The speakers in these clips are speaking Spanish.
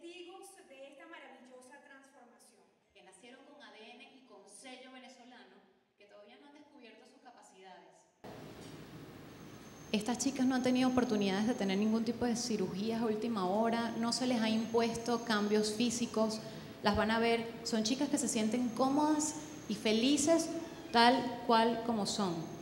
testigos de esta maravillosa transformación. Que nacieron con ADN y con sello venezolano, que todavía no han descubierto sus capacidades. Estas chicas no han tenido oportunidades de tener ningún tipo de cirugías a última hora, no se les ha impuesto cambios físicos, las van a ver, son chicas que se sienten cómodas y felices tal cual como son.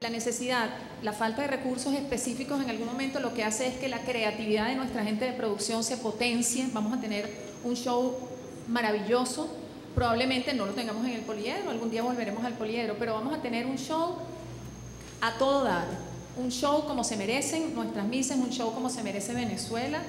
La necesidad, la falta de recursos específicos en algún momento lo que hace es que la creatividad de nuestra gente de producción se potencie. Vamos a tener un show maravilloso, probablemente no lo tengamos en el Polyhedron, algún día volveremos al Polyhedron, pero vamos a tener un show a todo dar, un show como se merecen nuestras misas, un show como se merece Venezuela.